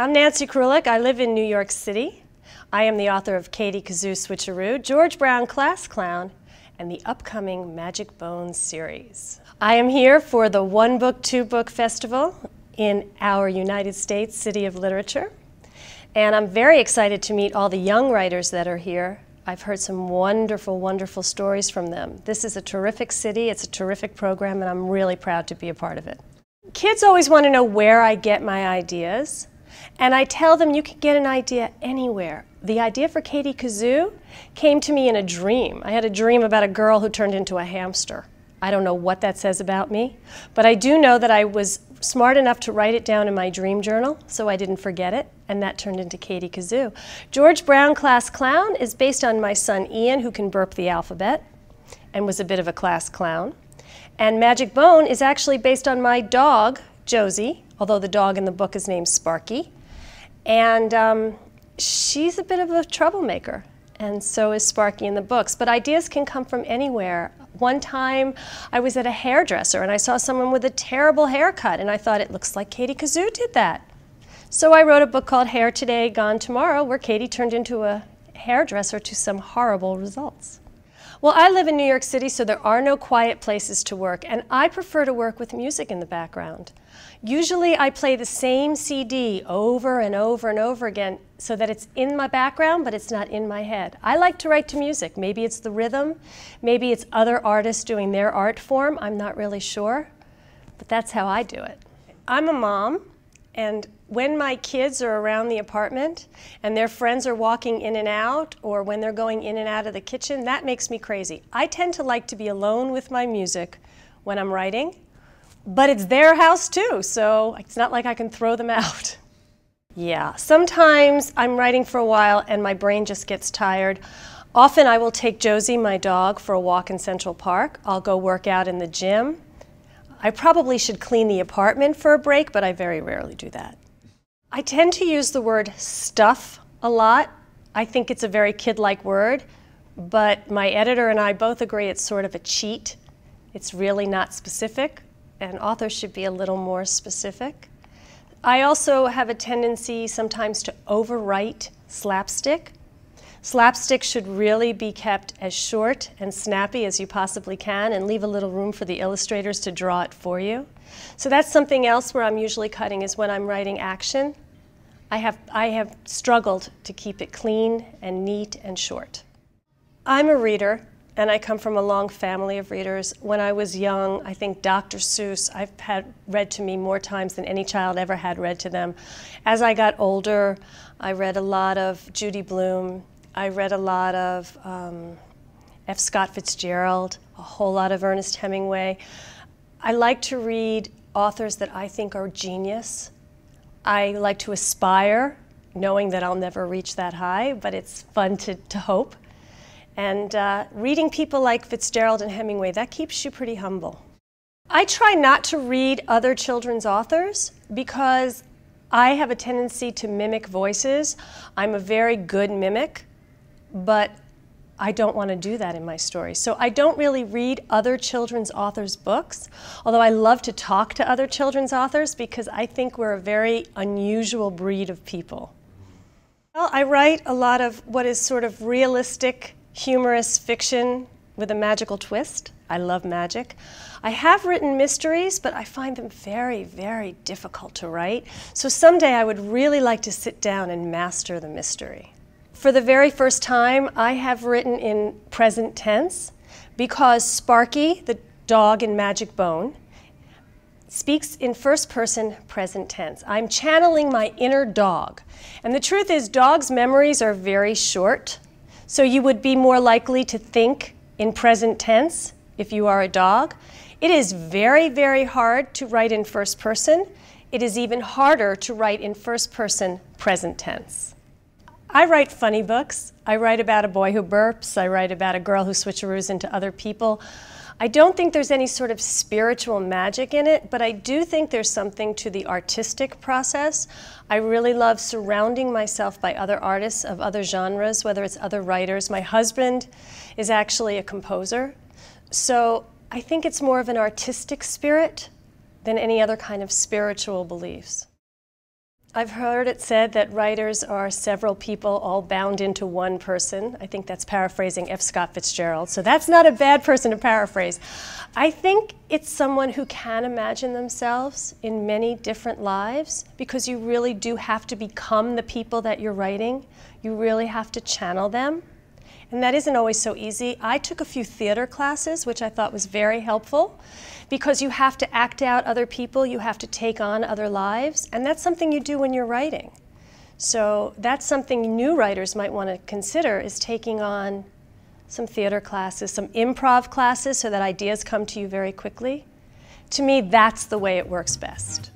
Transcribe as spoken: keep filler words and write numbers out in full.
I'm Nancy Krulik. I live in New York City. I am the author of Katie Kazoo Switcheroo, George Brown Class Clown, and the upcoming Magic Bones series. I am here for the One Book, Two Book Festival in our United States City of Literature. And I'm very excited to meet all the young writers that are here. I've heard some wonderful, wonderful stories from them. This is a terrific city, it's a terrific program, and I'm really proud to be a part of it. Kids always want to know where I get my ideas. And I tell them you can get an idea anywhere. The idea for Katie Kazoo came to me in a dream. I had a dream about a girl who turned into a hamster. I don't know what that says about me, but I do know that I was smart enough to write it down in my dream journal, so I didn't forget it, and that turned into Katie Kazoo. George Brown Class Clown is based on my son Ian, who can burp the alphabet and was a bit of a class clown. And Magic Bone is actually based on my dog, Josie, although the dog in the book is named Sparky. And um, she's a bit of a troublemaker, and so is Sparky in the books. But ideas can come from anywhere. One time I was at a hairdresser and I saw someone with a terrible haircut, and I thought, it looks like Katie Kazoo did that. So I wrote a book called Hair Today, Gone Tomorrow, where Katie turned into a hairdresser to some horrible results. Well, I live in New York City, so there are no quiet places to work, and I prefer to work with music in the background. Usually I play the same C D over and over and over again so that it's in my background, but it's not in my head. I like to write to music. Maybe it's the rhythm, maybe it's other artists doing their art form, I'm not really sure, but that's how I do it. I'm a mom, and when my kids are around the apartment and their friends are walking in and out, or when they're going in and out of the kitchen, that makes me crazy. I tend to like to be alone with my music when I'm writing, but it's their house too, so it's not like I can throw them out. Yeah, sometimes I'm writing for a while and my brain just gets tired. Often I will take Josie, my dog, for a walk in Central Park. I'll go work out in the gym. I probably should clean the apartment for a break, but I very rarely do that. I tend to use the word stuff a lot. I think it's a very kid-like word, but my editor and I both agree it's sort of a cheat. It's really not specific, and authors should be a little more specific. I also have a tendency sometimes to overwrite slapstick. Slapstick should really be kept as short and snappy as you possibly can, and leave a little room for the illustrators to draw it for you. So that's something else where I'm usually cutting, is when I'm writing action. I have, I have struggled to keep it clean and neat and short. I'm a reader, and I come from a long family of readers. When I was young, I think Doctor Seuss I've had read to me more times than any child ever had read to them. As I got older, I read a lot of Judy Blume. I read a lot of um, F. Scott Fitzgerald, a whole lot of Ernest Hemingway. I like to read authors that I think are genius. I like to aspire, knowing that I'll never reach that high, but it's fun to, to hope. And uh, reading people like Fitzgerald and Hemingway, that keeps you pretty humble. I try not to read other children's authors because I have a tendency to mimic voices. I'm a very good mimic, but I don't want to do that in my stories. So I don't really read other children's authors' books, although I love to talk to other children's authors because I think we're a very unusual breed of people. Well, I write a lot of what is sort of realistic, humorous fiction with a magical twist. I love magic. I have written mysteries, but I find them very, very difficult to write. So someday I would really like to sit down and master the mystery. For the very first time, I have written in present tense because Sparky, the dog in Magic Bone, speaks in first person present tense. I'm channeling my inner dog. And the truth is, dogs' memories are very short, so you would be more likely to think in present tense if you are a dog. It is very, very hard to write in first person. It is even harder to write in first person present tense. I write funny books. I write about a boy who burps. I write about a girl who switcheroos into other people. I don't think there's any sort of spiritual magic in it, but I do think there's something to the artistic process. I really love surrounding myself by other artists of other genres, whether it's other writers. My husband is actually a composer, so I think it's more of an artistic spirit than any other kind of spiritual beliefs. I've heard it said that writers are several people all bound into one person. I think that's paraphrasing F. Scott Fitzgerald, so that's not a bad person to paraphrase. I think it's someone who can imagine themselves in many different lives, because you really do have to become the people that you're writing. You really have to channel them, and that isn't always so easy. I took a few theater classes, which I thought was very helpful, because you have to act out other people, you have to take on other lives, and that's something you do when you're writing. So that's something new writers might want to consider, is taking on some theater classes, some improv classes, so that ideas come to you very quickly. To me, that's the way it works best.